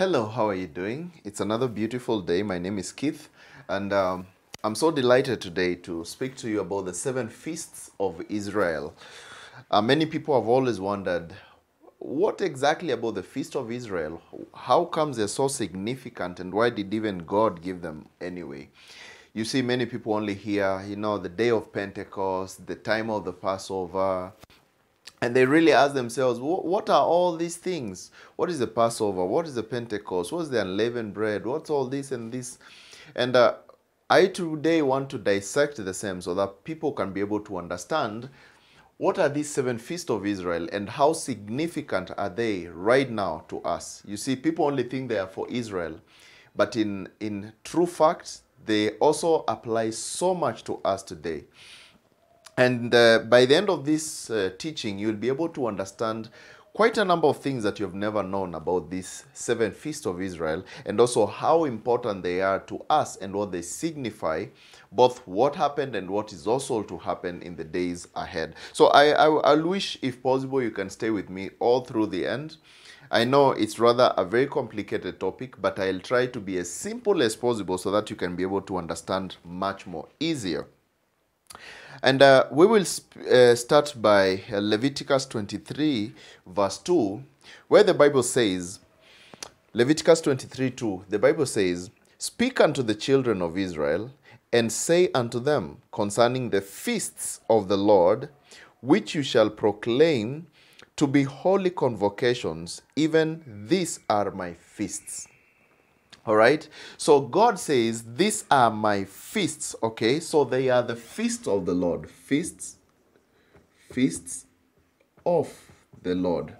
Hello, how are you doing? It's another beautiful day. My name is Keith, and I'm so delighted today to speak to you about the seven feasts of Israel. Many people have always wondered, what exactly about the Feast of Israel? How comes they're so significant, and why did even God give them anyway? You see, many people only hear, you know, the day of Pentecost, the time of the Passover, and they really ask themselves, what are all these things? What is the Passover? What is the Pentecost? What's the unleavened bread? What's all this and this? And I today want to dissect the same so that people can be able to understand what are these seven feasts of Israel and how significant are they right now to us. You see, people only think they are for Israel, but in true fact, they also apply so much to us today. And by the end of this teaching, you'll be able to understand quite a number of things that you've never known about these seven feasts of Israel, and also how important they are to us and what they signify, both what happened and what is also to happen in the days ahead. So I'll wish, if possible, you can stay with me all through the end. I know it's rather a very complicated topic, but I'll try to be as simple as possible so that you can be able to understand much more easier. And we will start by Leviticus 23, verse 2, where the Bible says, Leviticus 23, 2, the Bible says, "Speak unto the children of Israel, and say unto them concerning the feasts of the Lord, which you shall proclaim to be holy convocations, even these are my feasts." All right, so God says, these are my feasts, okay? So they are the feasts of the Lord. Feasts, feasts of the Lord.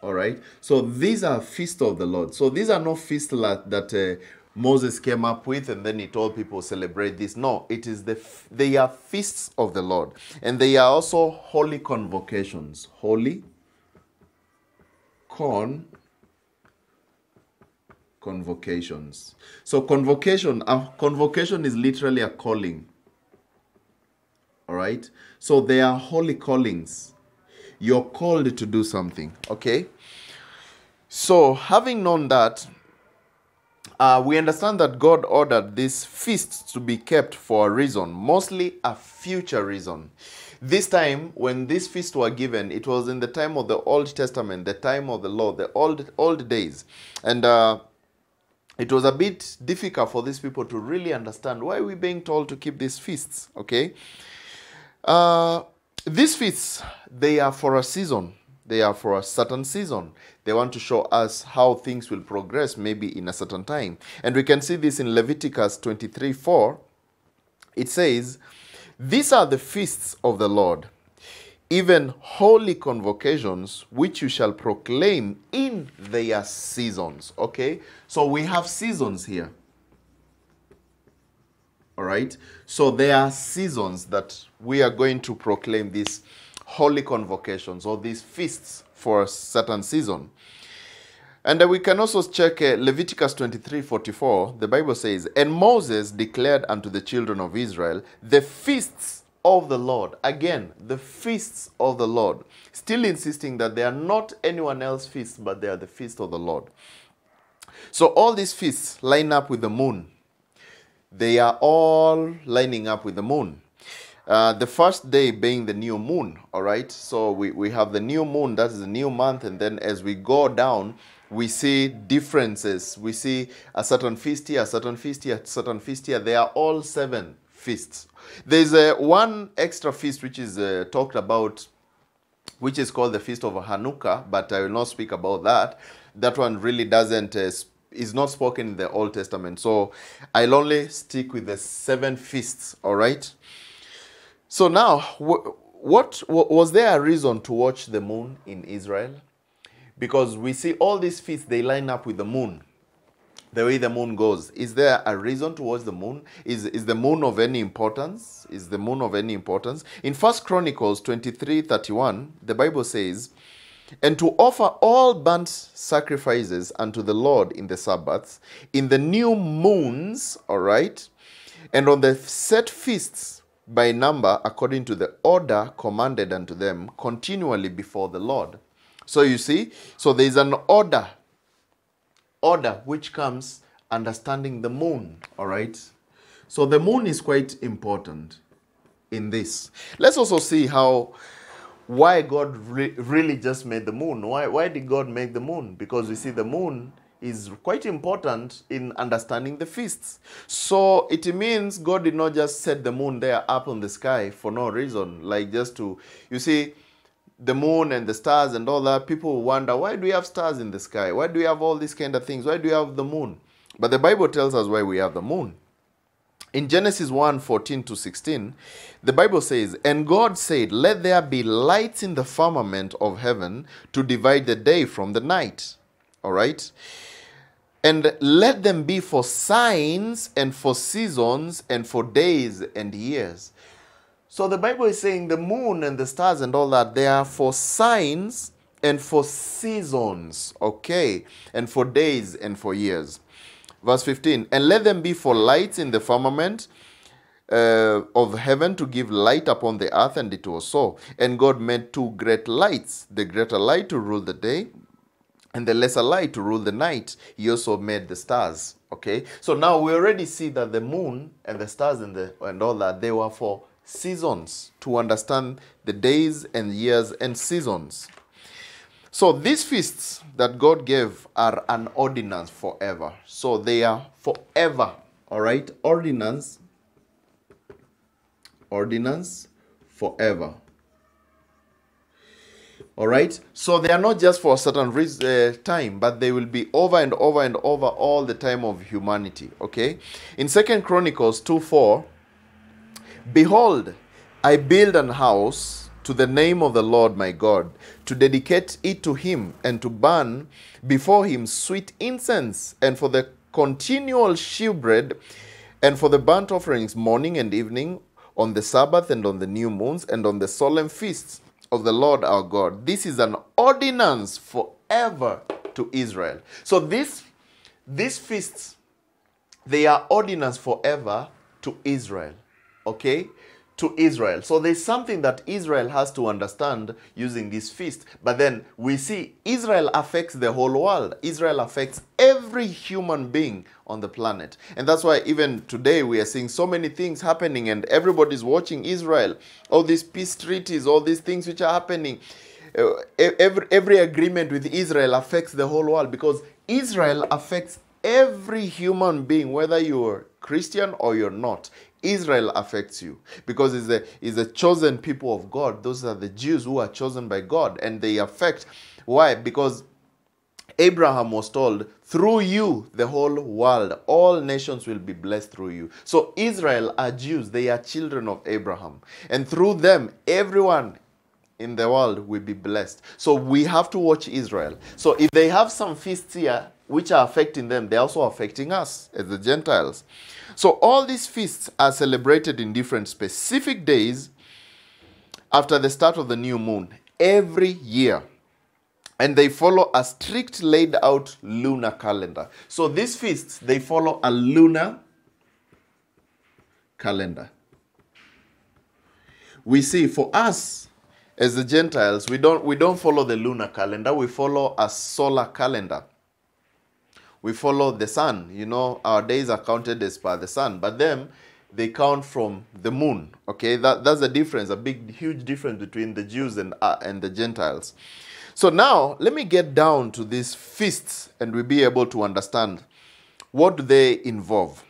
All right, so these are feasts of the Lord. So these are not feasts that Moses came up with and then he told people celebrate this. No, it is they are feasts of the Lord. And they are also holy convocations. Holy convocations. So a convocation is literally a calling. All right? So they are holy callings. You're called to do something, okay? So having known that, we understand that God ordered these feasts to be kept for a reason, mostly a future reason. This time, when these feasts were given, it was in the time of the Old Testament, the time of the law, the old days. And it was a bit difficult for these people to really understand why we're being told to keep these feasts, okay? These feasts, they are for a season. They are for a certain season. They want to show us how things will progress maybe in a certain time. And we can see this in Leviticus 23, 4. It says, "These are the feasts of the Lord, even holy convocations, which you shall proclaim in their seasons." Okay, so we have seasons here. All right, so there are seasons that we are going to proclaim these holy convocations or these feasts for a certain season. And we can also check Leviticus 23:44. The Bible says, "And Moses declared unto the children of Israel the feasts of the Lord." Again, the feasts of the Lord. Still insisting that they are not anyone else's feasts, but they are the feasts of the Lord. So all these feasts line up with the moon. They are all lining up with the moon. The first day being the new moon, all right? So we have the new moon, that is the new month, and then as we go down, we see differences. We see a certain feast here, a certain feast here, a certain feast here. They are all seven feasts. There's one extra feast which is talked about, which is called the Feast of Hanukkah, but I will not speak about that. That one really doesn't, is not spoken in the Old Testament. So I'll only stick with the seven feasts, all right? So now, was there a reason to watch the moon in Israel? Because we see all these feasts, they line up with the moon, the way the moon goes. Is there a reason to watch the moon? Is the moon of any importance? Is the moon of any importance? In 1 Chronicles 23:31, the Bible says, "And to offer all burnt sacrifices unto the Lord in the Sabbaths, in the new moons," all right, "and on the set feasts by number, according to the order commanded unto them, continually before the Lord." So you see, so there's an order which comes understanding the moon, all right? So the moon is quite important in this. Let's also see why God really just made the moon. Why did God make the moon? Because we see the moon is quite important in understanding the feasts. So it means God did not just set the moon there up on the sky for no reason, like just to, you see, the moon and the stars and all that. People wonder, why do we have stars in the sky? Why do we have all these kind of things? Why do we have the moon? But the Bible tells us why we have the moon. In Genesis 1:14-16, the Bible says, "And God said, let there be lights in the firmament of heaven to divide the day from the night." All right? "And let them be for signs and for seasons and for days and years." So the Bible is saying the moon and the stars and all that, they are for signs and for seasons, okay, and for days and for years. Verse 15, "And let them be for lights in the firmament of heaven to give light upon the earth, and it was so. And God made two great lights, the greater light to rule the day, and the lesser light to rule the night. He also made the stars." Okay, so now we already see that the moon and the stars and all that, they were for seasons, to understand the days and years and seasons. So these feasts that God gave are an ordinance forever. So they are forever, all right? Ordinance forever, all right? So they are not just for a certain time, but they will be over and over and over all the time of humanity, okay? In 2 Chronicles 2:4, "Behold, I build an house to the name of the Lord my God, to dedicate it to him, and to burn before him sweet incense, and for the continual shewbread, and for the burnt offerings morning and evening, on the Sabbath and on the new moons, and on the solemn feasts of the Lord our God. This is an ordinance forever to Israel." So these feasts, they are ordinance forever to Israel, okay? To Israel. So there's something that Israel has to understand using this feast. But then we see Israel affects the whole world. Israel affects every human being on the planet. And that's why even today we are seeing so many things happening, and everybody's watching Israel. All these peace treaties, all these things which are happening. Every agreement with Israel affects the whole world, because Israel affects every human being, whether you're Christian or you're not. Israel affects you, because it's a chosen people of God. Those are the Jews who are chosen by God, and they affect. Why? Because Abraham was told, "Through you, the whole world, all nations will be blessed through you." So Israel are Jews. They are children of Abraham. And through them, everyone in the world will be blessed. So we have to watch Israel. So if they have some feasts here which are affecting them, they're also affecting us as the Gentiles. So all these feasts are celebrated in different specific days after the start of the new moon every year. And they follow a strict laid out lunar calendar. So these feasts, they follow a lunar calendar. We see, for us, as the Gentiles, we don't follow the lunar calendar. We follow a solar calendar. We follow the sun. You know, our days are counted as by the sun, but them, they count from the moon. Okay, that's the difference, a big, huge difference between the Jews and the Gentiles. So now, let me get down to these feasts, and we'll be able to understand what do they involve.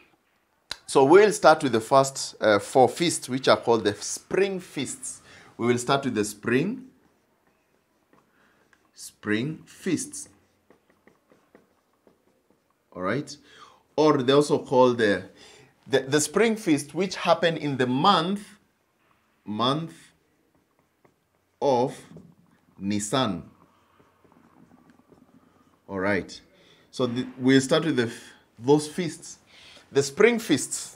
So we'll start with the first four feasts, which are called the spring feasts. We will start with the spring feasts, all right? Or they also call the spring feast, which happen in the month of Nisan, all right? So we'll start with those feasts, the spring feasts,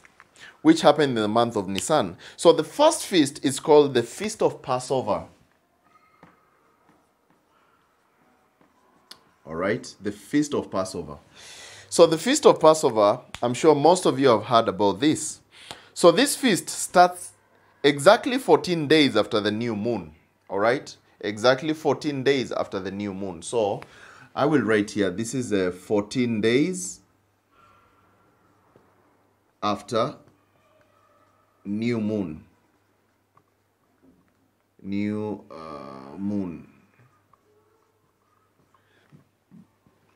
which happened in the month of Nisan. So the first feast is called the Feast of Passover. All right, the Feast of Passover. So the Feast of Passover, I'm sure most of you have heard about this. So this feast starts exactly 14 days after the new moon, all right? exactly 14 days after the new moon. So I will write here, this is 14 days after new moon. New moon.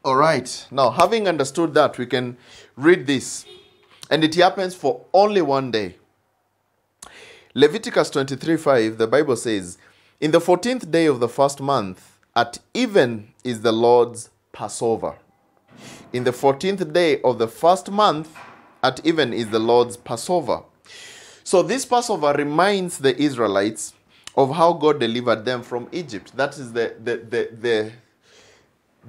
All right. Now, having understood that, we can read this. And it happens for only one day. Leviticus 23:5, the Bible says, "In the 14th day of the first month, at even is the Lord's Passover." In the 14th day of the first month, at even is the Lord's Passover. So this Passover reminds the Israelites of how God delivered them from Egypt. That is the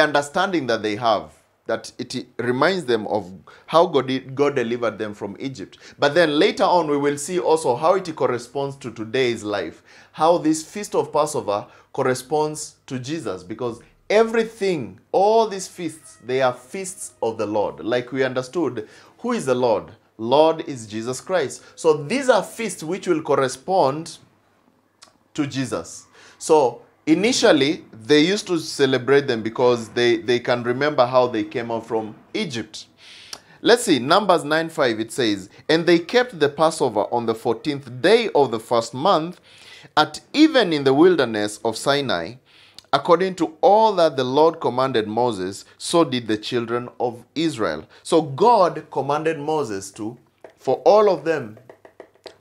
understanding that they have, that it reminds them of how God delivered them from Egypt. But then later on, we will see also how it corresponds to today's life, how this feast of Passover corresponds to Jesus, because everything, all these feasts, they are feasts of the Lord. Like we understood, who is the Lord? Lord is Jesus Christ. So these are feasts which will correspond to Jesus. So initially, they used to celebrate them because they can remember how they came out from Egypt. Let's see, Numbers 9:5, it says, "And they kept the Passover on the 14th day of the first month, at even in the wilderness of Sinai, according to all that the Lord commanded Moses, so did the children of Israel." So God commanded Moses for all of them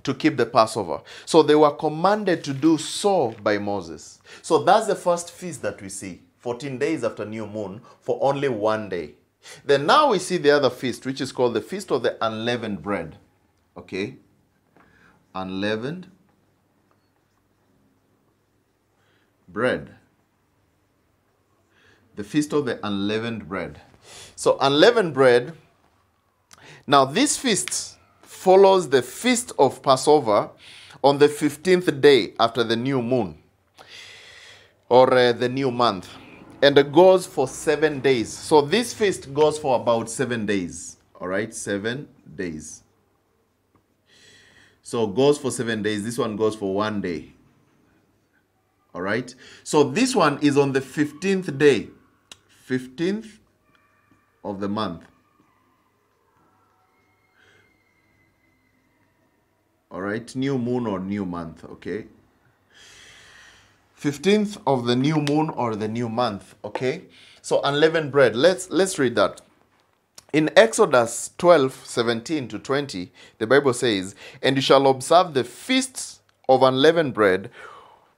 to keep the Passover. So they were commanded to do so by Moses. So that's the first feast that we see, 14 days after new moon, for only one day. Then now we see the other feast, which is called the Feast of the Unleavened Bread. Okay? Unleavened bread. The Feast of the Unleavened Bread. So unleavened bread. Now this feast follows the Feast of Passover on the 15th day after the new moon, or the new month. And it goes for 7 days. So this feast goes for about 7 days. All right, 7 days. So goes for 7 days. This one goes for one day. All right. So this one is on the 15th day. 15th of the month. All right, new moon or new month, okay? 15th of the new moon or the new month, okay? So unleavened bread, let's read that. In Exodus 12:17 to 20, the Bible says, "And you shall observe the feasts of unleavened bread,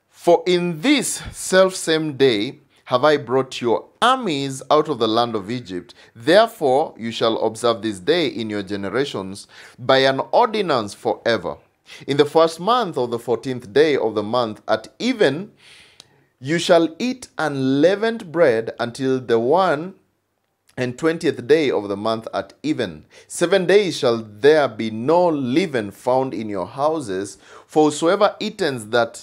for in this selfsame day have I brought your armies out of the land of Egypt. Therefore you shall observe this day in your generations by an ordinance forever. In the first month of the 14th day of the month at even, you shall eat unleavened bread until the 1 and 20th day of the month at even. 7 days shall there be no leaven found in your houses, for whosoever eateth that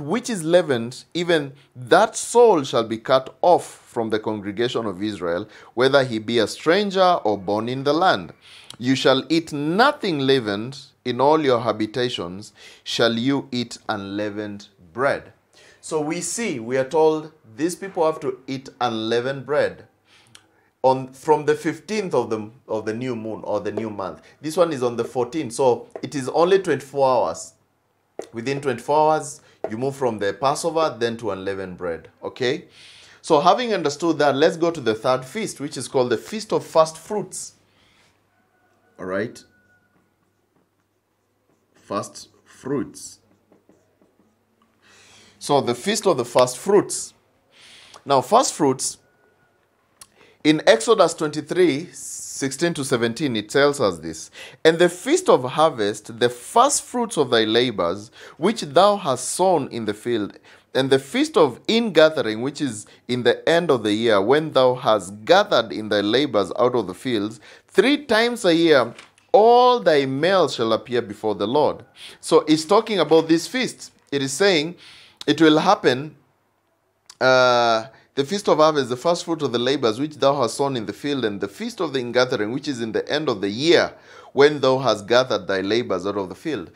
which is leavened, even that soul shall be cut off from the congregation of Israel, whether he be a stranger or born in the land. You shall eat nothing leavened. In all your habitations shall you eat unleavened bread." So we see, we are told these people have to eat unleavened bread from the 15th of the new moon or the new month. This one is on the 14th, so it is only 24 hours. Within 24 hours, you move from the Passover, then to unleavened bread, okay? So having understood that, let's go to the third feast, which is called the Feast of First Fruits. All right? First Fruits. So the Feast of the First Fruits. Now, First Fruits, in Exodus 23:16 to 17, it tells us this. "And the feast of harvest, the first fruits of thy labors, which thou hast sown in the field, and the feast of ingathering, which is in the end of the year, when thou hast gathered in thy labors out of the fields, 3 times a year, all thy males shall appear before the Lord." So it's talking about this feast. It is saying it will happen. The feast of harvest, the first fruit of the labors which thou hast sown in the field, and the feast of the ingathering, which is in the end of the year, when thou hast gathered thy labors out of the field.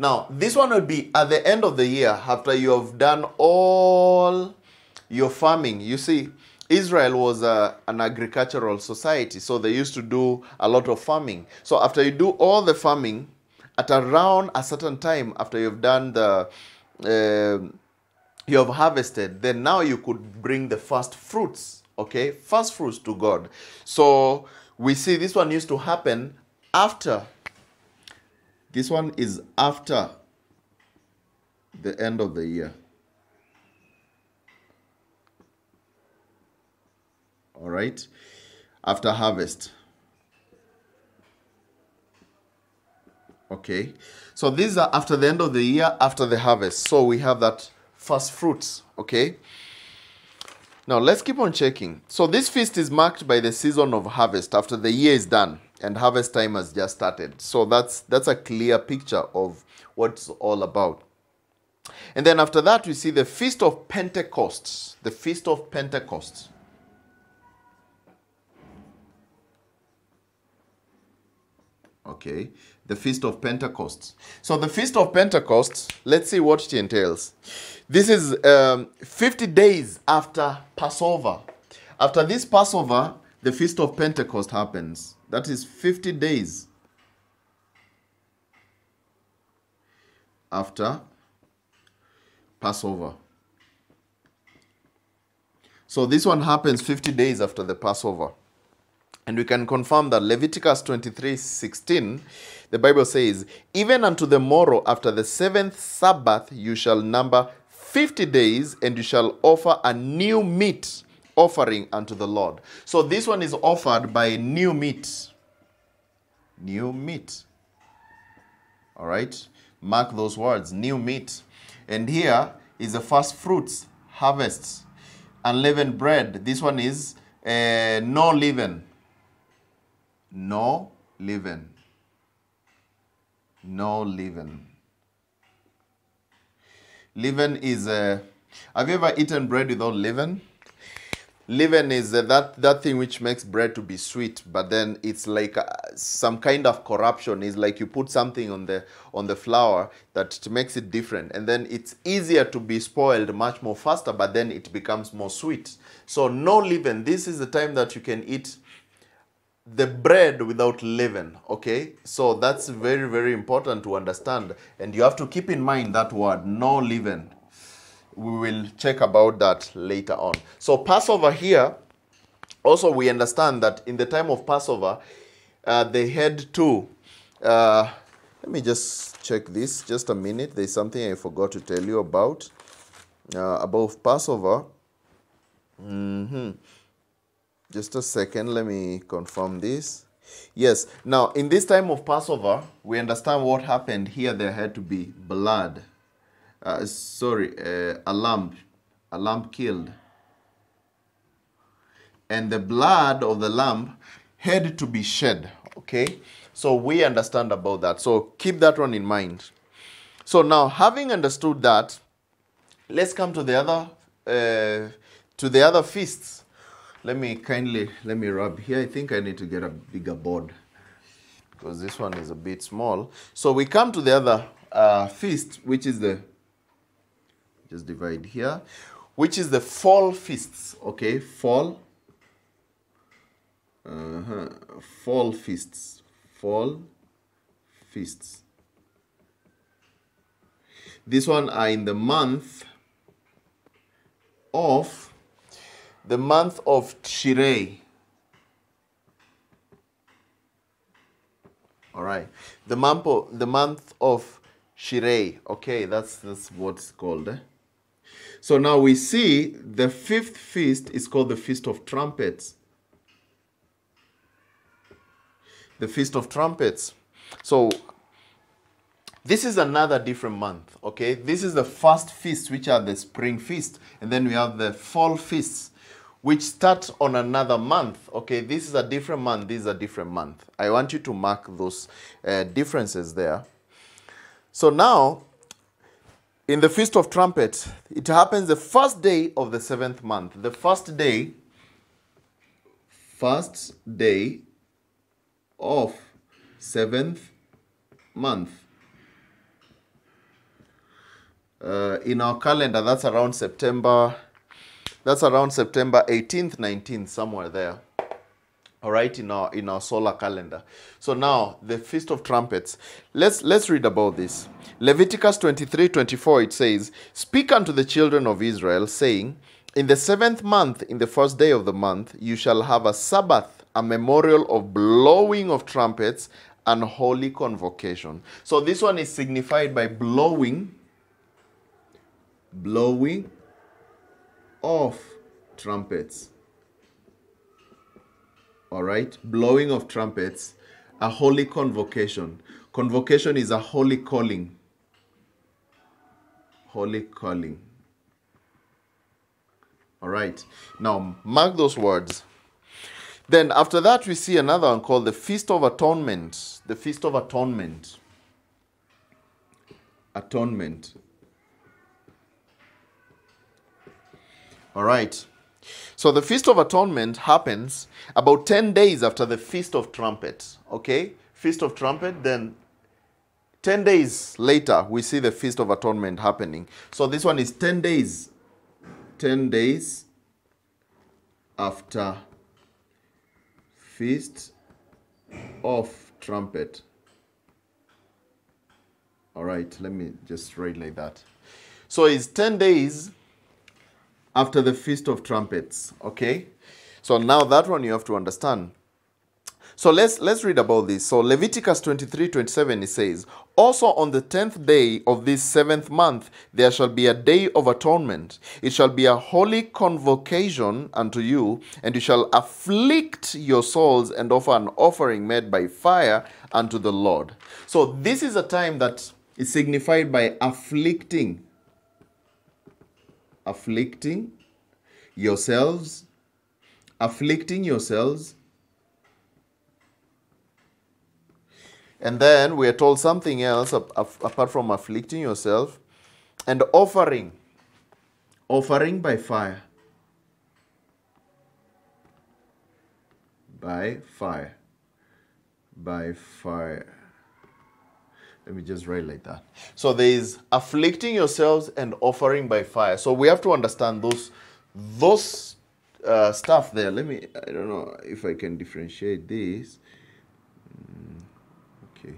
Now, this one would be at the end of the year after you have done all your farming. You see, Israel was an agricultural society, so they used to do a lot of farming. So after you do all the farming, at around a certain time after you've done the, you have harvested, then now you could bring the first fruits, okay? First fruits to God. So we see this one used to happen after. This one is after the end of the year. All right, after harvest. Okay, so these are after the end of the year, after the harvest. So we have that first fruits, okay? Now let's keep on checking. So this feast is marked by the season of harvest after the year is done and harvest time has just started. So that's a clear picture of what it's all about. And then after that, we see the Feast of Pentecost, the Feast of Pentecost. Okay, the Feast of Pentecost. So the Feast of Pentecost, let's see what it entails. This is 50 days after Passover. After this Passover, the Feast of Pentecost happens. That is 50 days after Passover. So this one happens 50 days after the Passover. And we can confirm that Leviticus 23:16, the Bible says, "Even unto the morrow after the seventh Sabbath you shall number 50 days, and you shall offer a new meat offering unto the Lord." So this one is offered by new meat. New meat. All right? Mark those words, new meat. And here is the first fruits, harvests, unleavened bread. This one is no leaven. No leaven. No leaven. Leaven is a... Have you ever eaten bread without leaven? Leaven is that thing which makes bread to be sweet, but then it's like some kind of corruption. It's like you put something on the flour that makes it different, and then it's easier to be spoiled much more faster, but then it becomes more sweet. So no leaven. This is the time that you can eat the bread without leaven, okay? So that's very, very important to understand. And you have to keep in mind that word, no leaven. We will check about that later on. So Passover here, also we understand that in the time of Passover, they had to, let me just check this, just a minute. There's something I forgot to tell you about Passover. Mm-hmm. Just a second, let me confirm this. Yes, now in this time of Passover, we understand what happened here. There had to be blood. A lamb killed. And the blood of the lamb had to be shed, okay? So we understand about that. So keep that one in mind. So now, having understood that, let's come to the other feasts. Let me rub here. I think I need to get a bigger board because this one is a bit small. So we come to the other feast, which is the, just divide here, which is the fall feasts. Okay, fall. Fall feasts. Fall feasts. This one are in the month of Tishrei. All right, the month of Tishrei. Okay, that's what's called. So now we see the fifth feast is called the Feast of Trumpets. The Feast of Trumpets. So this is another different month. Okay, this is the first feast, which are the spring feast, and then we have the fall feasts, which start on another month. Okay, this is a different month, this is a different month. I want you to mark those differences there. So now, in the Feast of Trumpets, it happens the first day of the seventh month. The first day of seventh month. in our calendar, that's around September 18th, 19th, somewhere there. All right, in our solar calendar. So now the Feast of Trumpets. Let's read about this. Leviticus 23:24, it says, "Speak unto the children of Israel, saying, in the 7th month, in the 1st day of the month, you shall have a Sabbath, a memorial of blowing of trumpets and holy convocation." So this one is signified by blowing of trumpets. All right, blowing of trumpets, a holy convocation. Convocation is a holy calling. Holy calling. All right, now mark those words. Then after that, we see another one called the Feast of Atonement. The Feast of Atonement. Atonement. All right. So the Feast of Atonement happens about 10 days after the Feast of Trumpets. Okay? Feast of Trumpet, then 10 days later, we see the Feast of Atonement happening. So this one is 10 days. 10 days after Feast of Trumpet. All right, let me just write like that. So it's 10 days after the Feast of Trumpets, okay? So now that one you have to understand. So let's read about this. So Leviticus 23:27, it says, "Also on the 10th day of this 7th month, there shall be a day of atonement. It shall be a holy convocation unto you, and you shall afflict your souls and offer an offering made by fire unto the Lord." So this is a time that is signified by afflicting. Afflicting yourselves. And then we are told something else apart from afflicting yourself. And offering by fire. By fire. Let me just write like that. So there is afflicting yourselves and offering by fire. So we have to understand those stuff there. I don't know if I can differentiate this. Okay.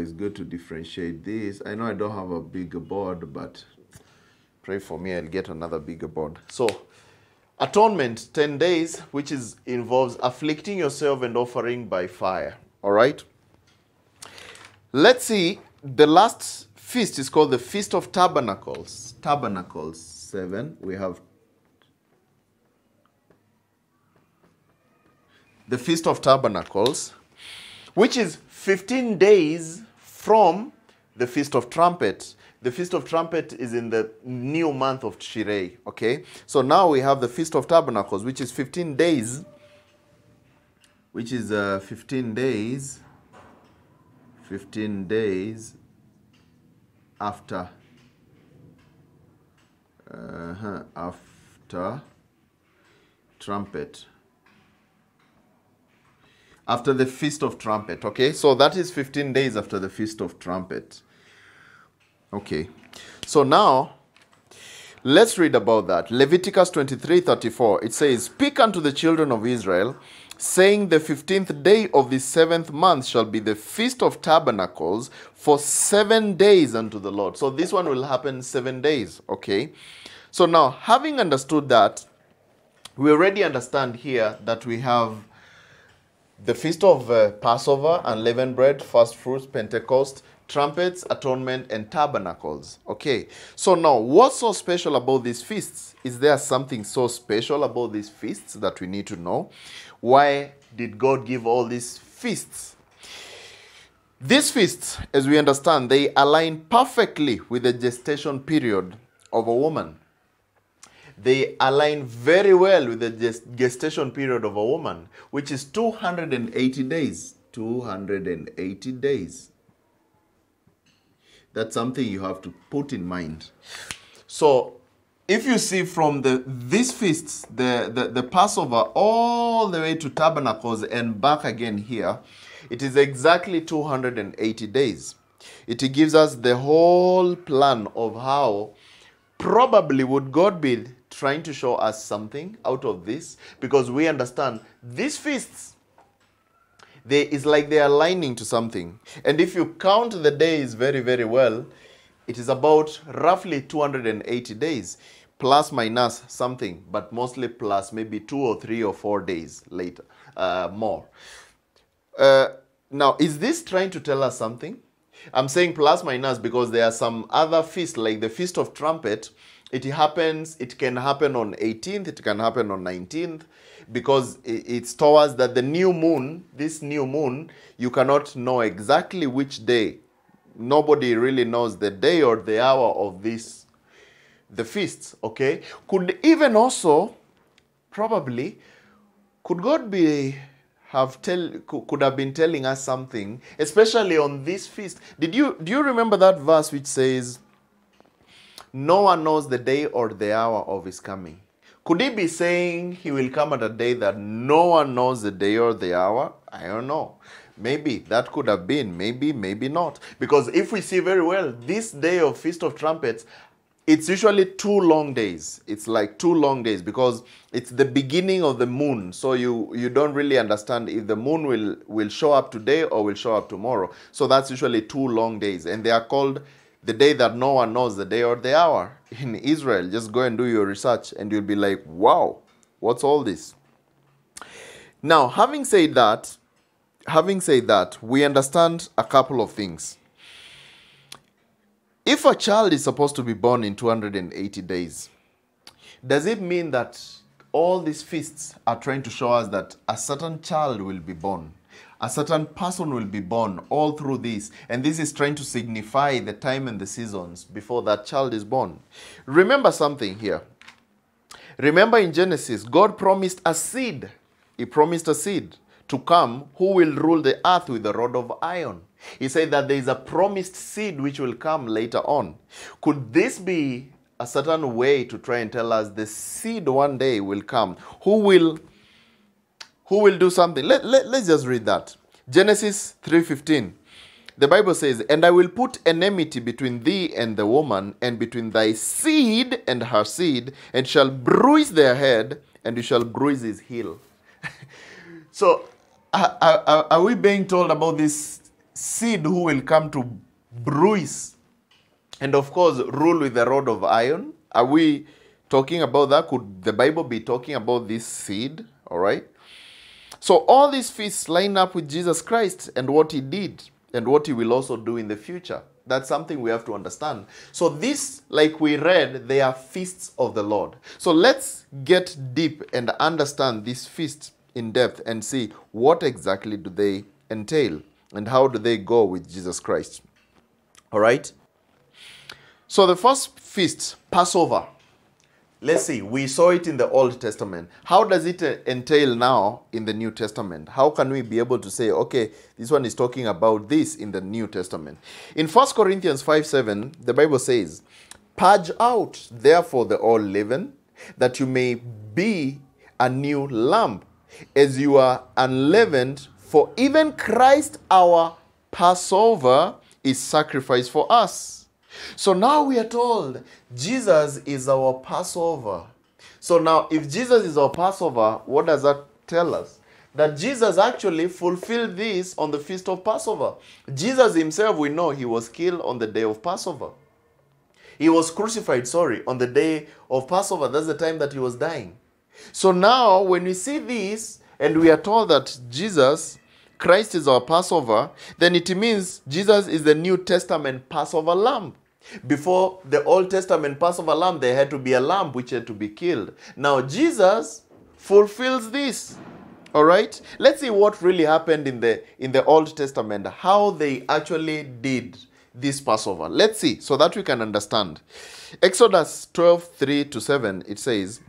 It's good to differentiate this. I know I don't have a bigger board, but pray for me, I'll get another bigger board. So atonement, 10 days, which involves afflicting yourself and offering by fire. All right? Let's see, the last feast is called the Feast of Tabernacles. Tabernacles 7, we have the Feast of Tabernacles, which is 15 days from the Feast of Trumpet. The Feast of Trumpet is in the new month of Tishrei, okay? So now we have the Feast of Tabernacles, which is 15 days, 15 days after after the Feast of Trumpet, okay? So that is 15 days after the Feast of Trumpet. Okay, so now let's read about that. Leviticus 23:34, it says, "Speak unto the children of Israel, saying, the 15th day of the 7th month shall be the Feast of Tabernacles for 7 days unto the Lord." So this one will happen 7 days, okay? So now, having understood that, we already understand here that we have the Feast of Passover, unleavened bread, first fruits, Pentecost, trumpets, atonement, and tabernacles, okay? So now, what's so special about these feasts? Is there something so special about these feasts that we need to know? Why did God give all these feasts? These feasts, as we understand, they align perfectly with the gestation period of a woman. They align very well with the gestation period of a woman, which is 280 days. 280 days. That's something you have to put in mind. So, if you see from these feasts, the Passover, all the way to Tabernacles and back again here, it is exactly 280 days. It gives us the whole plan of how probably would God be trying to show us something out of this, because we understand these feasts, it's like they are aligning to something. And if you count the days very, very well, it is about roughly 280 days, plus minus something, but mostly plus maybe 2 or 3 or 4 days later, more. Now, is this trying to tell us something? I'm saying plus minus because there are some other feasts, like the Feast of Trumpet. It happens, it can happen on 18th, it can happen on 19th, because it's towards that the new moon, this new moon, you cannot know exactly which day. Nobody really knows the day or the hour of this, the feasts, okay? Could even also, probably, could God be... could have been telling us something, especially on this feast. Do you remember that verse which says, no one knows the day or the hour of his coming? Could he be saying he will come at a day that no one knows the day or the hour? I don't know. Maybe that could have been, maybe, maybe not. Because if we see very well, this day of Feast of Trumpets, it's usually 2 long days. It's like 2 long days because it's the beginning of the moon. So you don't really understand if the moon will show up today or will show up tomorrow. So that's usually 2 long days. And they are called the day that no one knows the day or the hour in Israel. Just go and do your research and you'll be like, wow, what's all this? Now, having said that, we understand a couple of things. If a child is supposed to be born in 280 days, does it mean that all these feasts are trying to show us that a certain child will be born, a certain person will be born all through this, and this is trying to signify the time and the seasons before that child is born? Remember something here. Remember in Genesis, God promised a seed. He promised a seed to come who will rule the earth with a rod of iron. He said that there is a promised seed which will come later on. Could this be a certain way to try and tell us the seed one day will come? Who will do something? Let's just read that. Genesis 3:15. The Bible says, "And I will put enmity between thee and the woman, and between thy seed and her seed, and shall bruise their head, and you shall bruise his heel." So, are we being told about this seed who will come to bruise and of course rule with a rod of iron? Are we talking about that? Could the Bible be talking about this seed? All right. So all these feasts line up with Jesus Christ and what he did and what he will also do in the future. That's something we have to understand. So this, like we read, they are feasts of the Lord. So let's get deep and understand these feasts in depth and see what exactly do they entail. And how do they go with Jesus Christ? All right. So the first feast, Passover. Let's see. We saw it in the Old Testament. How does it entail now in the New Testament? How can we be able to say, okay, this one is talking about this in the New Testament? In 1 Corinthians 5:7, the Bible says, "Purge out, therefore, the old leaven, that you may be a new lump, as you are unleavened. For even Christ, our Passover, is sacrificed for us." So now we are told Jesus is our Passover. So now if Jesus is our Passover, what does that tell us? That Jesus actually fulfilled this on the Feast of Passover. Jesus himself, we know he was killed on the day of Passover. He was crucified, on the day of Passover. That's the time that he was dying. So now when we see this and we are told that Jesus... Christ is our Passover, then it means Jesus is the New Testament Passover lamb. Before the Old Testament Passover lamb, there had to be a lamb which had to be killed. Now Jesus fulfills this. All right? Let's see what really happened in the Old Testament, how they actually did this Passover. Let's see, so that we can understand. Exodus 12:3-7, it says,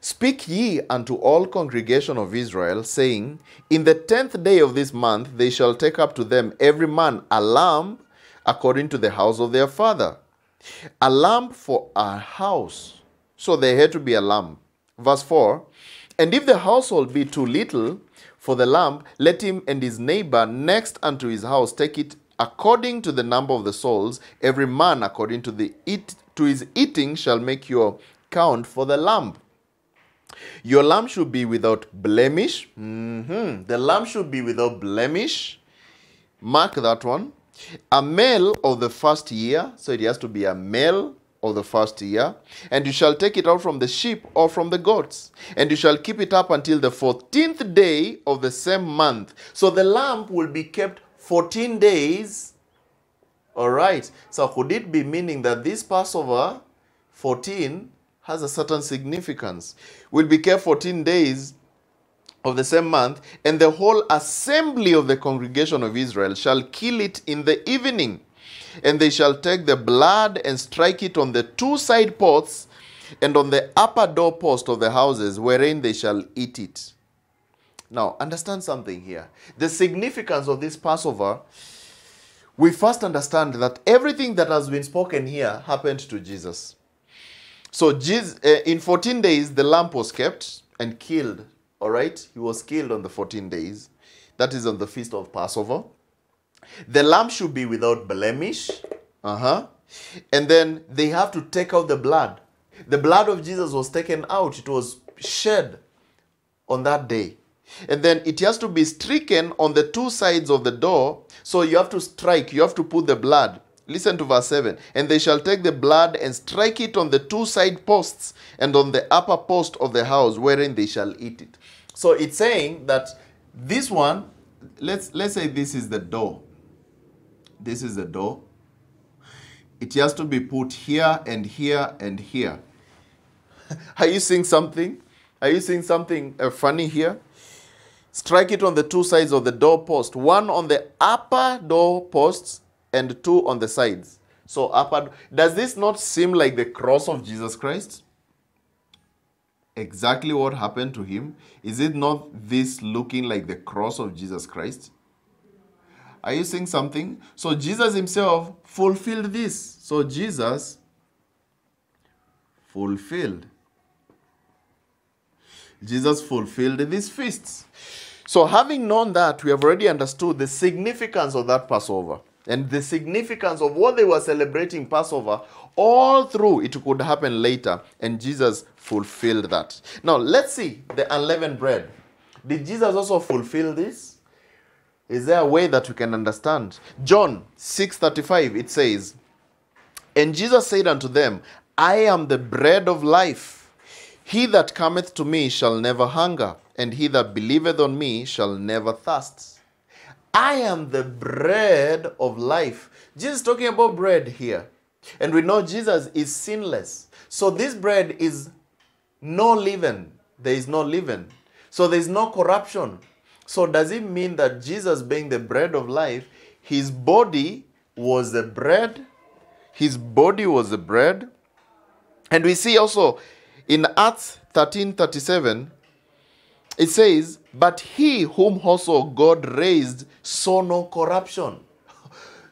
"Speak ye unto all congregation of Israel, saying, In the 10th day of this month they shall take up to them every man a lamb according to the house of their father." A lamb for a house. So there had to be a lamb. Verse 4, "And if the household be too little for the lamb, let him and his neighbor next unto his house take it according to the number of the souls, every man according to his eating shall make your count for the lamb. Your lamb should be without blemish. The lamb should be without blemish. Mark that one. A male of the first year. So it has to be a male of the first year. And you shall take it out from the sheep or from the goats. And you shall keep it up until the 14th day of the same month. So the lamb will be kept 14 days. All right. So could it be meaning that this Passover 14 has a certain significance? Will be kept 14 days of the same month, and the whole assembly of the congregation of Israel shall kill it in the evening. And they shall take the blood and strike it on the two side posts and on the upper door post of the houses wherein they shall eat it. Now, understand something here. The significance of this Passover, we first understand that everything that has been spoken here happened to Jesus. So Jesus, in 14 days, the lamb was kept and killed. All right? He was killed on the 14 days. That is on the feast of Passover. The lamb should be without blemish. And then they have to take out the blood. The blood of Jesus was taken out. It was shed on that day. And then it has to be stricken on the two sides of the door. So you have to strike. You have to put the blood. Listen to verse 7. And they shall take the blood and strike it on the two side posts and on the upper post of the house wherein they shall eat it. So it's saying that this one, let's say this is the door. This is the door. It has to be put here and here and here. Are you seeing something? Are you seeing something funny here? Strike it on the two sides of the door post. One on the upper door posts and two on the sides. So upper. Does this not seem like the cross of Jesus Christ? Exactly what happened to him. Is it not this looking like the cross of Jesus Christ? Are you seeing something? So Jesus himself fulfilled this. So Jesus fulfilled. Jesus fulfilled these feasts. So having known that, we have already understood the significance of that Passover and the significance of what they were celebrating Passover all through. It could happen later, and Jesus fulfilled that. Now, let's see the unleavened bread. Did Jesus also fulfill this? Is there a way that we can understand? John 6:35, it says, "And Jesus said unto them, I am the bread of life. He that cometh to me shall never hunger, and he that believeth on me shall never thirst." I am the bread of life. Jesus is talking about bread here. And we know Jesus is sinless. So this bread is no leaven. There is no leaven. So there is no corruption. So does it mean that Jesus being the bread of life, his body was the bread? His body was the bread. And we see also in Acts 13:37, it says, "But he whom also God raised saw no corruption."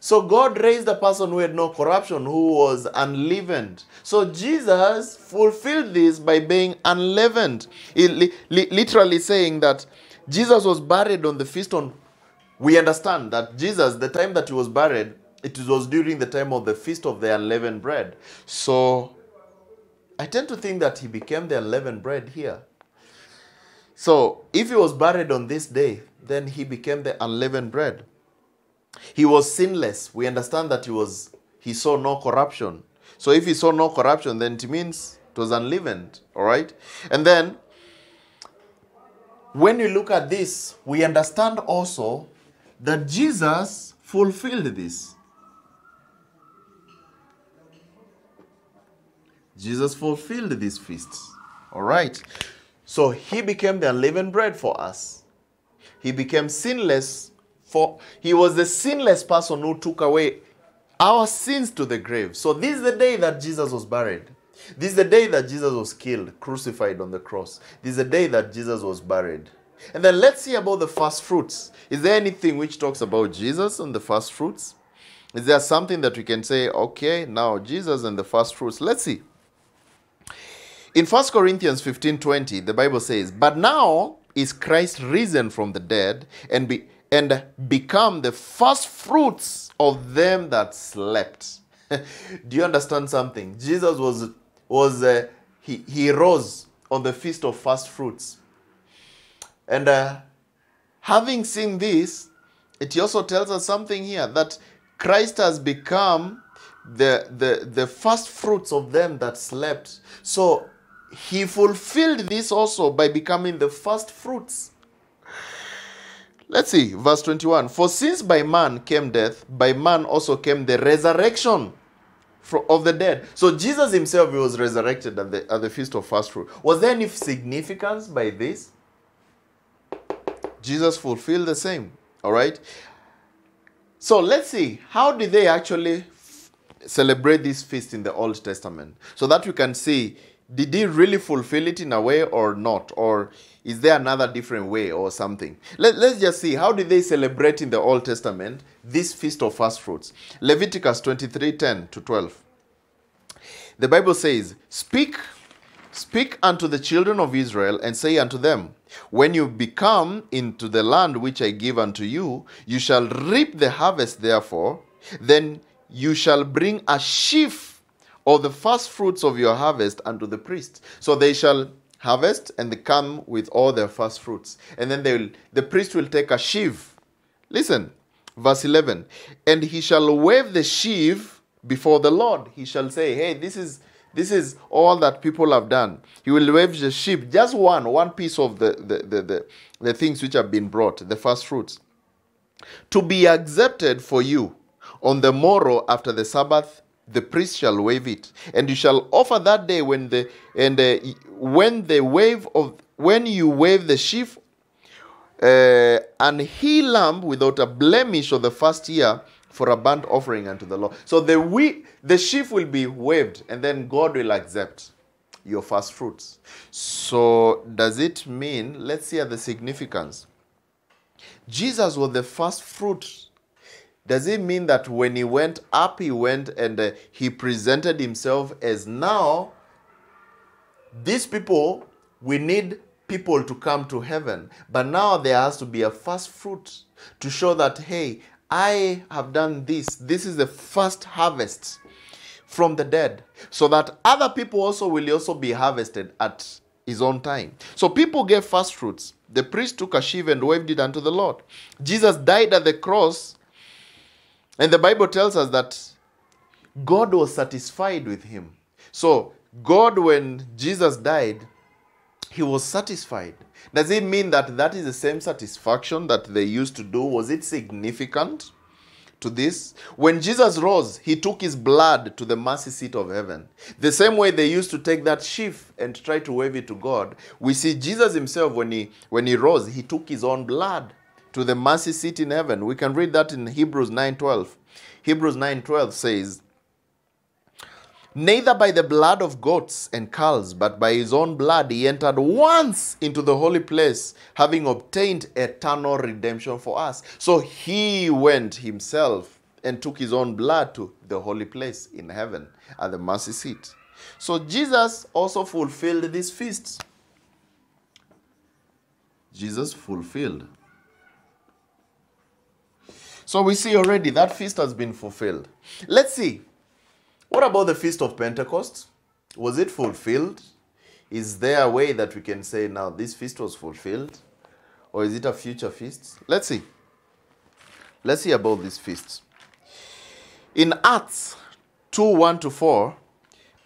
So God raised a person who had no corruption, who was unleavened. So Jesus fulfilled this by being unleavened. Literally saying that Jesus was buried on the feast on... We understand that Jesus, the time that he was buried, it was during the time of the feast of the unleavened bread. So I tend to think that he became the unleavened bread here. So if he was buried on this day, then he became the unleavened bread. He was sinless. We understand that he saw no corruption. So if he saw no corruption, then it means it was unleavened. All right? And then when we look at this, we understand also that Jesus fulfilled this. Jesus fulfilled these feasts. All right. So he became the unleavened bread for us. He became sinless. He was the sinless person who took away our sins to the grave. So this is the day that Jesus was buried. This is the day that Jesus was killed, crucified on the cross. This is the day that Jesus was buried. And then let's see about the first fruits. Is there anything which talks about Jesus and the first fruits? Is there something that we can say, okay, now Jesus and the first fruits? Let's see. In 1 Corinthians 15:20, the Bible says, "But now is Christ risen from the dead and, and become the first fruits of them that slept. Do you understand something? Jesus he rose on the feast of first fruits. And having seen this, it also tells us something here, that Christ has become the first fruits of them that slept. So he fulfilled this also by becoming the first fruits. Let's see, verse 21. For since by man came death, by man also came the resurrection of the dead. So Jesus himself was resurrected at the feast of first fruit. Was there any significance by this? Jesus fulfilled the same. All right? So let's see, how did they actually celebrate this feast in the Old Testament? So that we can see, did he really fulfill it in a way or not? Or is there another different way or something? Let's just see, how did they celebrate in the Old Testament this feast of first fruits? Leviticus 23:10-12. The Bible says, Speak unto the children of Israel, and say unto them, When you become into the land which I give unto you, you shall reap the harvest therefore. Then you shall bring a sheaf of the first fruits of your harvest unto the priest. So they shall harvest, and they come with all their first fruits. And then the priest will take a sheaf. Listen, verse 11. And he shall wave the sheaf before the Lord. He shall say, hey, this is all that people have done. He will wave the sheep, just one piece of the things which have been brought, the first fruits, to be accepted for you. On the morrow after the Sabbath, the priest shall wave it, and you shall offer that day when you wave the sheaf, an he lamb without a blemish of the first year, for a burnt offering unto the Lord. So the sheaf will be waved, and then God will accept your first fruits. So does it mean, let's see at the significance. Jesus was the first fruit. Does it mean that when he went up, he went and he presented himself as, now, these people, we need people to come to heaven. But now there has to be a first fruit to show that, hey, I have done this. This is the first harvest from the dead, so that other people also will be harvested at his own time. So people gave first fruits. The priest took a sheaf and waved it unto the Lord. Jesus died at the cross, and the Bible tells us that God was satisfied with him. So God, when Jesus died, he was satisfied. Does it mean that is the same satisfaction that they used to do? Was it significant to this? When Jesus rose, he took his blood to the mercy seat of heaven. The same way they used to take that sheaf and try to wave it to God. We see Jesus himself, when he rose, he took his own blood to the mercy seat in heaven. We can read that in Hebrews 9:12. Hebrews 9:12 says, Neither by the blood of goats and calves, but by his own blood he entered once into the holy place, having obtained eternal redemption for us. So he went himself and took his own blood to the holy place in heaven at the mercy seat. So Jesus also fulfilled this feast. Jesus fulfilled. So we see already that feast has been fulfilled. Let's see. What about the Feast of Pentecost? Was it fulfilled? Is there a way that we can say, now, this feast was fulfilled? Or is it a future feast? Let's see. Let's see about this feast. In Acts 2:1-4,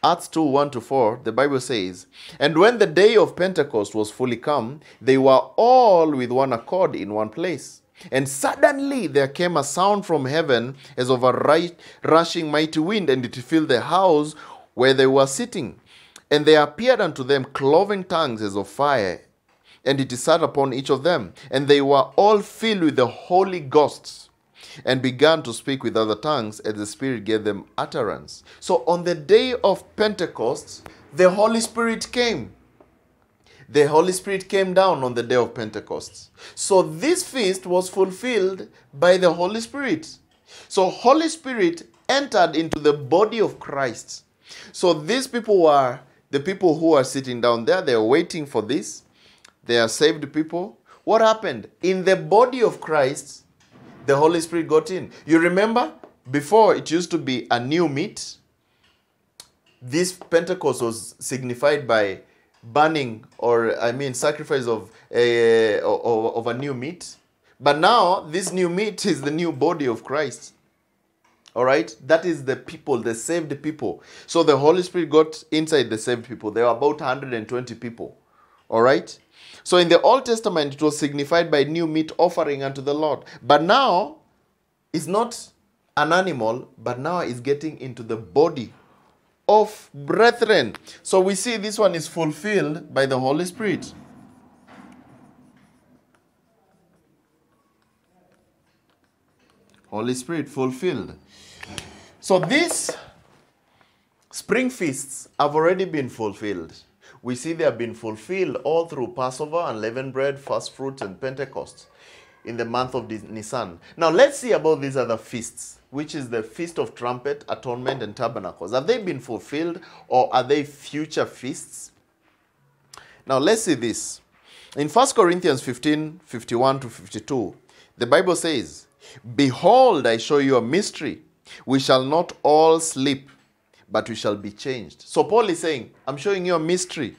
Acts 2:1-4, the Bible says, And when the day of Pentecost was fully come, they were all with one accord in one place. And suddenly there came a sound from heaven as of a rushing mighty wind, and it filled the house where they were sitting. And there appeared unto them cloven tongues as of fire, and it sat upon each of them. And they were all filled with the Holy Ghost, and began to speak with other tongues, as the Spirit gave them utterance. So on the day of Pentecost, the Holy Spirit came. The Holy Spirit came down on the day of Pentecost. So this feast was fulfilled by the Holy Spirit. So Holy Spirit entered into the body of Christ. So these people are the people who are sitting down there. They are waiting for this. They are saved people What happened? In the body of Christ, the Holy Spirit got in. You remember, before it used to be a new meat. This Pentecost was signified by burning, or I mean sacrifice of a new meat. But now, this new meat is the new body of Christ. All right? That is the people, the saved people. So the Holy Spirit got inside the saved people. There were about 120 people. All right? So in the Old Testament, it was signified by new meat offering unto the Lord. But now, it's not an animal, but now it's getting into the body of brethren. So we see this one is fulfilled by the Holy Spirit. Holy Spirit fulfilled. So these spring feasts have already been fulfilled. We see they have been fulfilled all through Passover, unleavened bread, first fruits, and Pentecost in the month of Nisan. Now let's see about these other feasts, which is the Feast of Trumpet, Atonement, and Tabernacles. Have they been fulfilled, or are they future feasts? Now let's see this. In 1 Corinthians 15, 51 to 52, the Bible says, "Behold, I show you a mystery. We shall not all sleep, but we shall be changed." So Paul is saying, I'm showing you a mystery.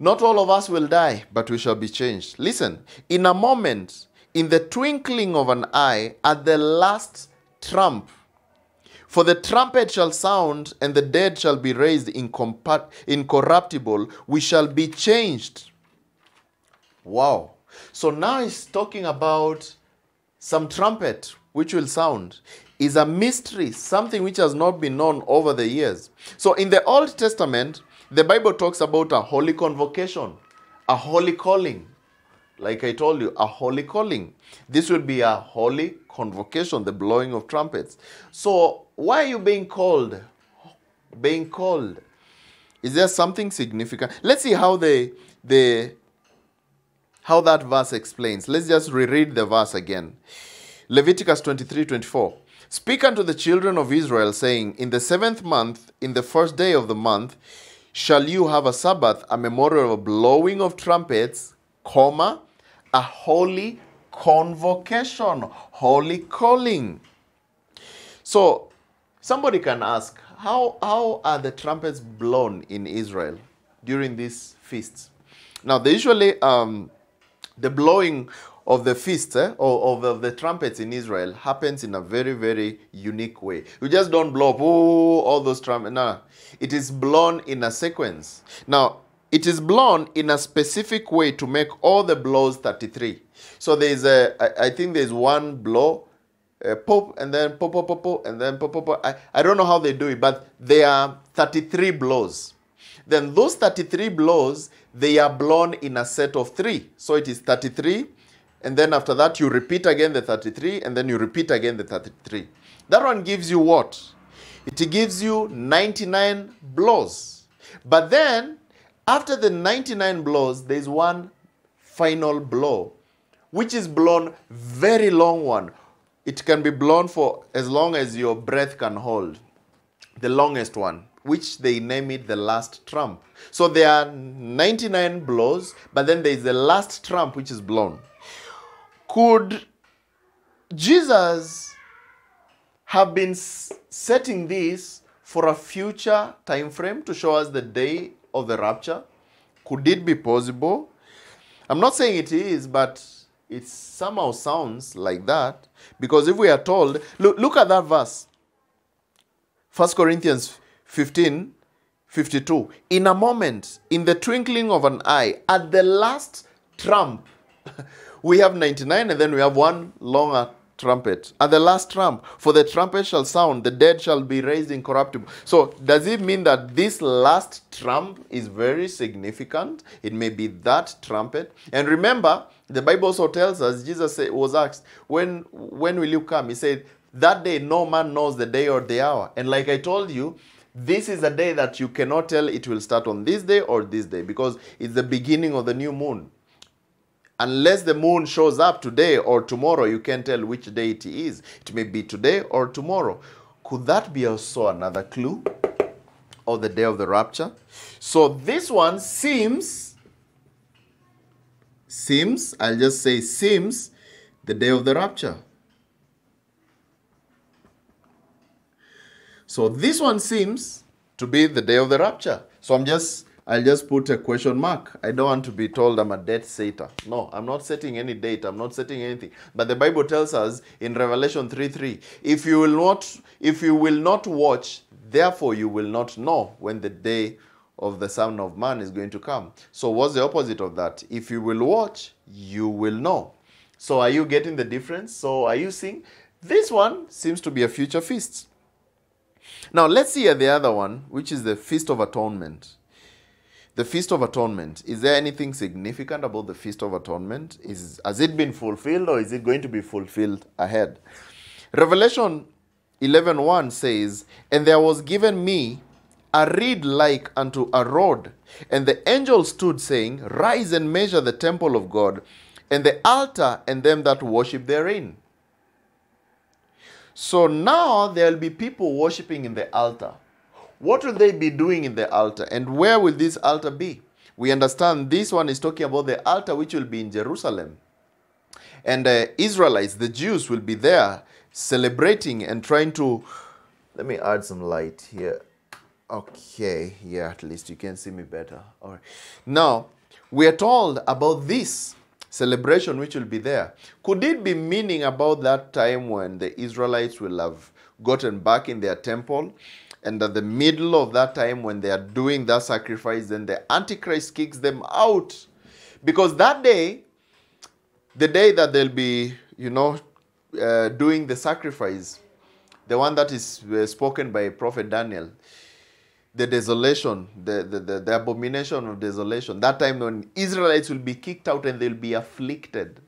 Not all of us will die, but we shall be changed. Listen, in a moment, in the twinkling of an eye, at the last trump, for the trumpet shall sound, and the dead shall be raised incorruptible. We shall be changed. Wow. So now he's talking about some trumpet which will sound. Is a mystery, something which has not been known over the years. So in the Old Testament, the Bible talks about a holy convocation, a holy calling. Like I told you, a holy calling. This will be a holy convocation, the blowing of trumpets. So why are you being called? Being called. Is there something significant? Let's see how that verse explains. Let's just reread the verse again. Leviticus 23, 24. "Speak unto the children of Israel, saying, in the seventh month, in the first day of the month, shall you have a Sabbath, a memorial of blowing of trumpets, comma, a holy convocation," holy calling. So somebody can ask, how are the trumpets blown in Israel during these feasts? Now, they usually... the blowing of the feast or of the trumpets in Israel happens in a very, very unique way. You just don't blow up all those trumpets. No, it is blown in a sequence. Now, it is blown in a specific way to make all the blows 33. So there's I think there's one blow, pop, and then pop, pop, pop, pop, and then pop, pop, pop. I don't know how they do it, but there are 33 blows. Then those 33 blows, they are blown in a set of 3. So it is 33, and then after that you repeat again the 33, and then you repeat again the 33. That one gives you what? It gives you 99 blows. But then, after the 99 blows, there is one final blow, which is blown, very long one. It can be blown for as long as your breath can hold, the longest one, which they name it the last trump. So there are 99 blows, but then there is the last trump which is blown. Could Jesus have been setting this for a future time frame to show us the day of the rapture? Could it be possible? I'm not saying it is, but it somehow sounds like that. Because if we are told, look at that verse. 1 Corinthians 15, 52. "In a moment, in the twinkling of an eye, at the last trump," we have 99 and then we have one longer trumpet. "At the last trump, for the trumpet shall sound, the dead shall be raised incorruptible." So does it mean that this last trump is very significant? It may be that trumpet. And remember, the Bible also tells us, Jesus was asked, when will you come? He said, that day no man knows the day or the hour. And like I told you, this is a day that you cannot tell it will start on this day or this day, because it's the beginning of the new moon. Unless the moon shows up today or tomorrow, you can't tell which day it is. It may be today or tomorrow. Could that be also another clue of the day of the rapture? So this one seems seems, I'll just say seems, the day of the rapture. So this one seems to be the day of the rapture. So I'll just put a question mark. I don't want to be told I'm a date setter. No, I'm not setting any date. I'm not setting anything. But the Bible tells us in Revelation 3:3, if you will not watch, therefore you will not know when the day of the Son of Man is going to come. So what's the opposite of that? If you will watch, you will know. So are you getting the difference? So are you seeing? This one seems to be a future feast. Now let's see the other one, which is the Feast of Atonement. The Feast of Atonement, is there anything significant about the Feast of Atonement? Has it been fulfilled, or is it going to be fulfilled ahead? Revelation 11:1 says, "And there was given me a reed like unto a rod, and the angel stood, saying, Rise and measure the temple of God, and the altar, and them that worship therein." So now there will be people worshiping in the altar. What will they be doing in the altar? And where will this altar be? We understand this one is talking about the altar which will be in Jerusalem. And the Israelites, the Jews, will be there celebrating and trying to... Let me add some light here. Okay, yeah, at least you can see me better. All right. Now, we are told about this celebration which will be there. Could it be meaning about that time when the Israelites will have gotten back in their temple? And at the middle of that time when they are doing that sacrifice, then the Antichrist kicks them out. Because that day, the day that they'll be, doing the sacrifice, the one that is spoken by Prophet Daniel, the desolation, the abomination of desolation, that time when Israelites will be kicked out and they'll be afflicted.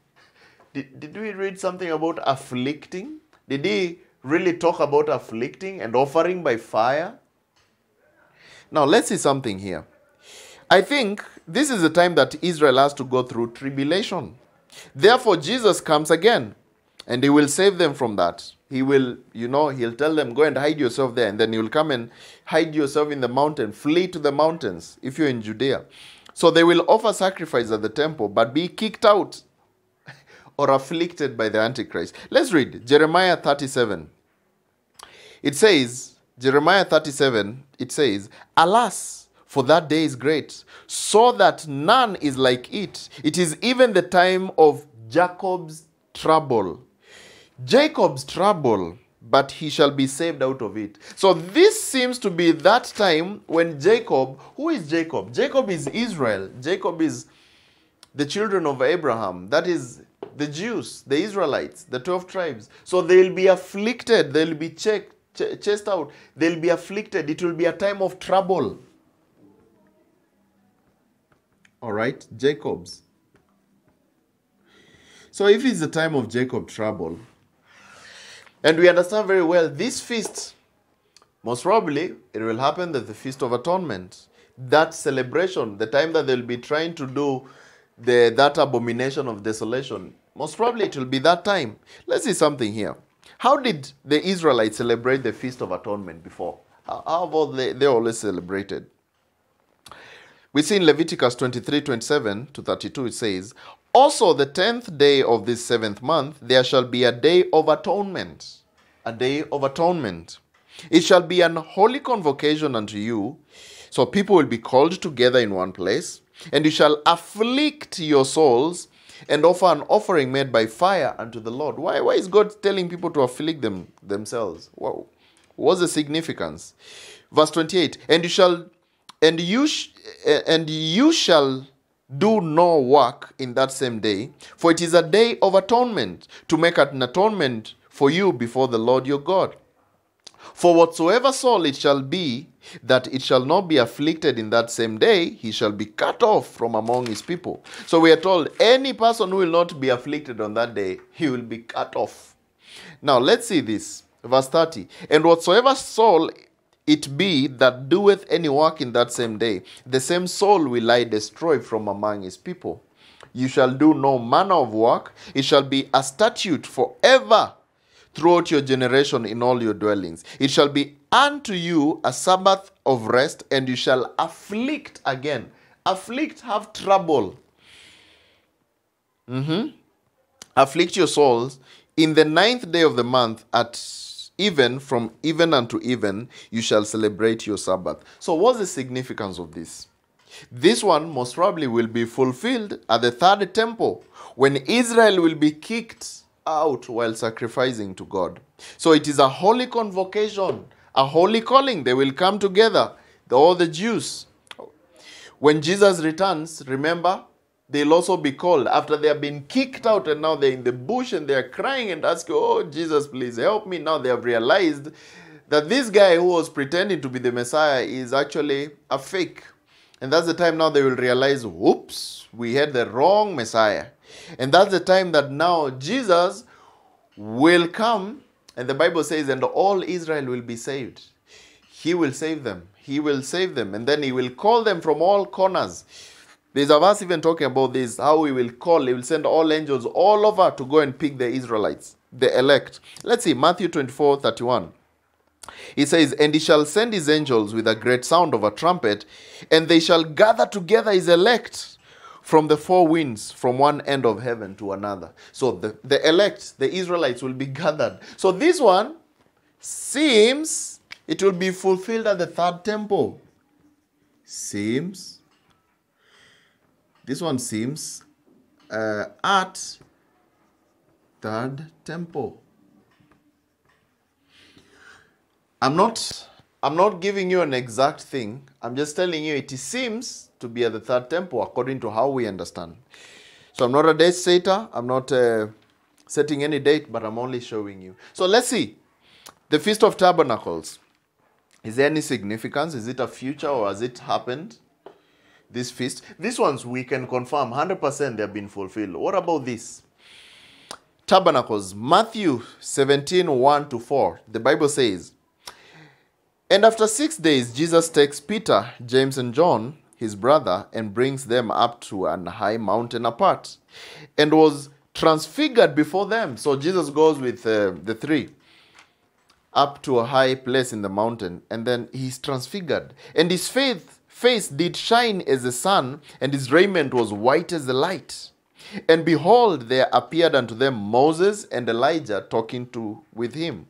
Did we read something about afflicting? Did he really talk about afflicting and offering by fire? Now, let's see something here. I think this is the time that Israel has to go through tribulation. Therefore, Jesus comes again, and he will save them from that. He will, he'll tell them, go and hide yourself there, and then you'll come and hide yourself in the mountain. Flee to the mountains if you're in Judea. So they will offer sacrifice at the temple, but be kicked out or afflicted by the Antichrist. Let's read Jeremiah 37. It says, Jeremiah 37, it says, "Alas, for that day is great, so that none is like it. It is even the time of Jacob's trouble. Jacob's trouble, but he shall be saved out of it." So this seems to be that time when Jacob, who is Jacob? Jacob is Israel. Jacob is the children of Abraham. That is the Jews, the Israelites, the 12 tribes. So they'll be afflicted. They'll be chased out. They'll be afflicted. It will be a time of trouble. All right, Jacob's. So if it's the time of Jacob trouble, and we understand very well this feast, most probably it will happen at the Feast of Atonement. That celebration, the time that they'll be trying to do that abomination of desolation, most probably it will be that time. Let's see something here. How did the Israelites celebrate the Feast of Atonement before? How about they always celebrated? We see in Leviticus 23:27-32, it says, "Also the 10th day of this 7th month, there shall be a day of atonement." A day of atonement. "It shall be an holy convocation unto you." So people will be called together in one place. "And you shall afflict your souls and offer an offering made by fire unto the Lord." Why is God telling people to afflict themselves? Wow. What's the significance? Verse 28, and you shall do no work in that same day, for it is a day of atonement, to make an atonement for you before the Lord your God. For whatsoever soul it shall be, that it shall not be afflicted in that same day, he shall be cut off from among his people. So we are told any person who will not be afflicted on that day, he will be cut off. Now let's see this, verse 30. "And whatsoever soul it be that doeth any work in that same day, the same soul will I destroy from among his people. You shall do no manner of work. It shall be a statute forever throughout your generation in all your dwellings. It shall be unto you a Sabbath of rest, and you shall afflict" again. Afflict, have trouble. Afflict your souls in the 9th day of the month at even, from even unto even, you shall celebrate your Sabbath. So what's the significance of this? This one most probably will be fulfilled at the third temple when Israel will be kicked out while sacrificing to God. So it is a holy convocation, a holy calling. They will come together, all the Jews. When Jesus returns, remember, they'll also be called after they have been kicked out and now they're in the bush and they're crying and asking, oh, Jesus, please help me. Now they have realized that this guy who was pretending to be the Messiah is actually a fake. And that's the time now they will realize, whoops, we had the wrong Messiah. And that's the time that now Jesus will come. And the Bible says, and all Israel will be saved. He will save them. He will save them. And then he will call them from all corners. There's a verse even talking about this, how he will call. He will send all angels all over to go and pick the Israelites, the elect. Let's see, Matthew 24:31. He says, and he shall send his angels with a great sound of a trumpet, and they shall gather together his elect from the four winds, from one end of heaven to another. So the elect, the Israelites, will be gathered. So this one seems it will be fulfilled at the third temple. Seems. This one seems at third temple. I'm not giving you an exact thing. I'm just telling you it seems to be at the third temple according to how we understand. So I'm not a date setter. I'm not setting any date, but I'm only showing you. So let's see. The Feast of Tabernacles. Is there any significance? Is it a future or has it happened? This feast. These ones we can confirm 100% they've been fulfilled. What about this? Tabernacles. Matthew 17:1-4. The Bible says, and after 6 days, Jesus takes Peter, James, and John, his brother, and brings them up to an high mountain apart, and was transfigured before them. So Jesus goes with the three up to a high place in the mountain, and then he's transfigured. And his face did shine as the sun, and his raiment was white as the light. And behold, there appeared unto them Moses and Elijah talking with him.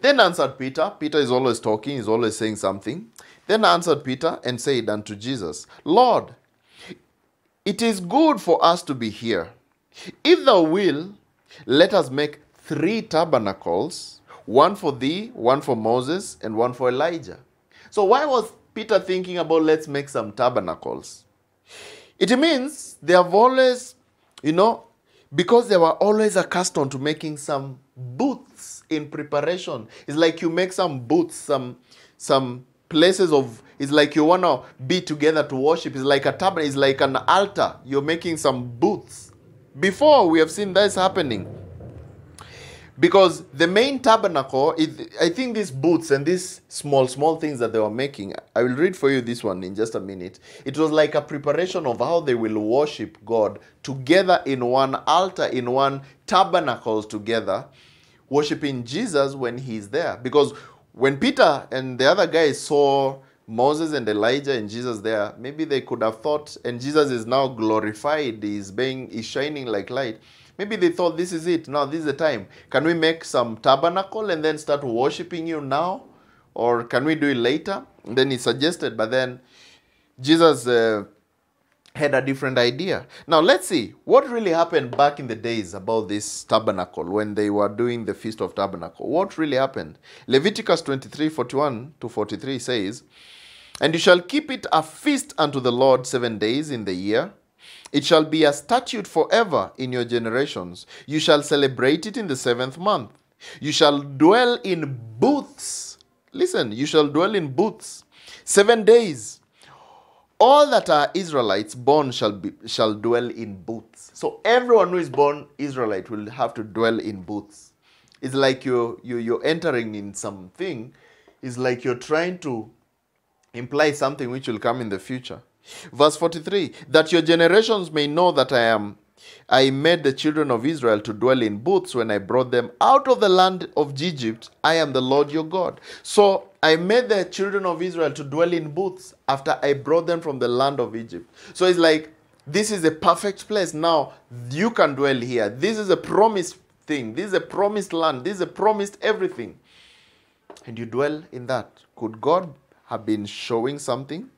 Then answered Peter. Peter is always talking, he's always saying something. Then answered Peter and said unto Jesus, Lord, it is good for us to be here. If thou wilt, let us make 3 tabernacles, one for thee, one for Moses, and one for Elijah. So why was Peter thinking about let's make some tabernacles? It means they have always, because they were always accustomed to making some booths in preparation. It's like you make some booths, some places of, it's like you want to be together to worship. It's like a tabernacle, it's like an altar. You're making some booths. Before, we have seen this happening. Because the main tabernacle, I think these booths and these small things that they were making, I will read for you this one in just a minute. It was like a preparation of how they will worship God together in one altar, in one tabernacle together, worshiping Jesus when he's there. Because when Peter and the other guys saw Moses and Elijah and Jesus there, maybe they could have thought, and Jesus is now glorified, he's shining like light. Maybe they thought, this is it. Now, this is the time. Can we make some tabernacle and then start worshiping you now? Or can we do it later? And then he suggested, but then Jesus had a different idea. Now, let's see what really happened back in the days about this tabernacle when they were doing the Feast of Tabernacle. What really happened? Leviticus 23:41-43 says, and you shall keep it a feast unto the Lord 7 days in the year. It shall be a statute forever in your generations. You shall celebrate it in the 7th month. You shall dwell in booths. Listen, you shall dwell in booths 7 days. All that are Israelites born shall dwell in booths. So everyone who is born Israelite will have to dwell in booths. It's like you're entering in something. It's like you're trying to imply something which will come in the future. Verse 43, that your generations may know that I made the children of Israel to dwell in booths when I brought them out of the land of Egypt. I am the Lord your God. So I made the children of Israel to dwell in booths after I brought them from the land of Egypt. So it's like This is a perfect place. Now you can dwell here. This is a promised thing. This is a promised land. This is a promised everything. And you dwell in that. Could God have been showing something?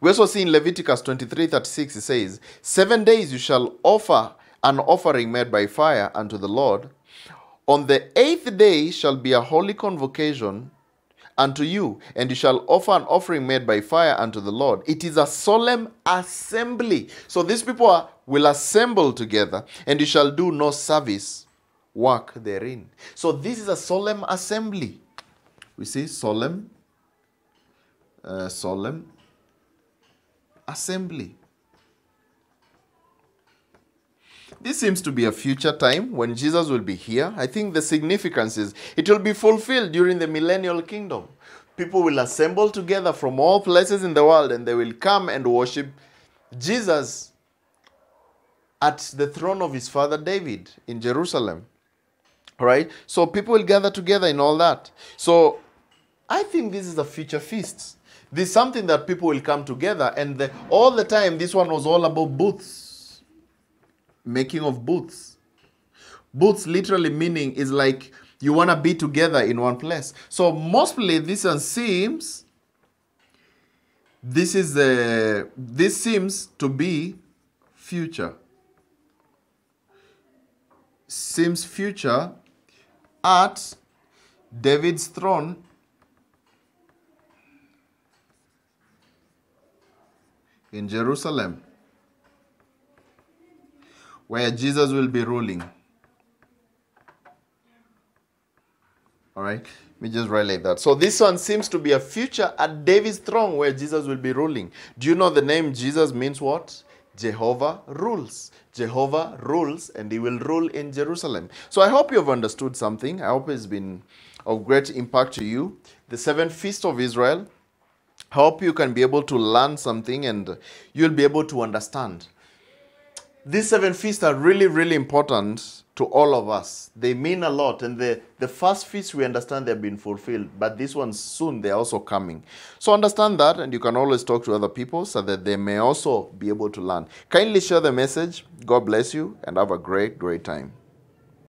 We also see in Leviticus 23:36, it says, 7 days you shall offer an offering made by fire unto the Lord. On the 8th day shall be a holy convocation unto you, and you shall offer an offering made by fire unto the Lord. It is a solemn assembly. So these people will assemble together, and you shall do no service work therein. So this is a solemn assembly. We see solemn, solemn assembly. This seems to be a future time when Jesus will be here. I think the significance is it will be fulfilled during the millennial kingdom. People will assemble together from all places in the world, and they will come and worship Jesus at the throne of his father David in Jerusalem. All right? So people will gather together in all that. So I think this is a future feast. This is something that people will come together, and all the time this one was all about booths. Making of booths. Booths literally meaning is like you want to be together in one place. So mostly this seems to be future. Seems future at David's throne in Jerusalem, where Jesus will be ruling. All right? Let me just write like that. So this one seems to be a future at David's throne where Jesus will be ruling. Do you know the name Jesus means what? Jehovah rules. Jehovah rules, and he will rule in Jerusalem. So I hope you have understood something. I hope it's been of great impact to you. The 7th Feast of Israel. I hope you can be able to learn something, and you'll be able to understand. These 7 feasts are really, really important to all of us. They mean a lot. And the first feast, we understand they've been fulfilled. But this one, soon, they're also coming. So understand that, and you can always talk to other people so that they may also be able to learn. Kindly share the message. God bless you, and have a great, great time.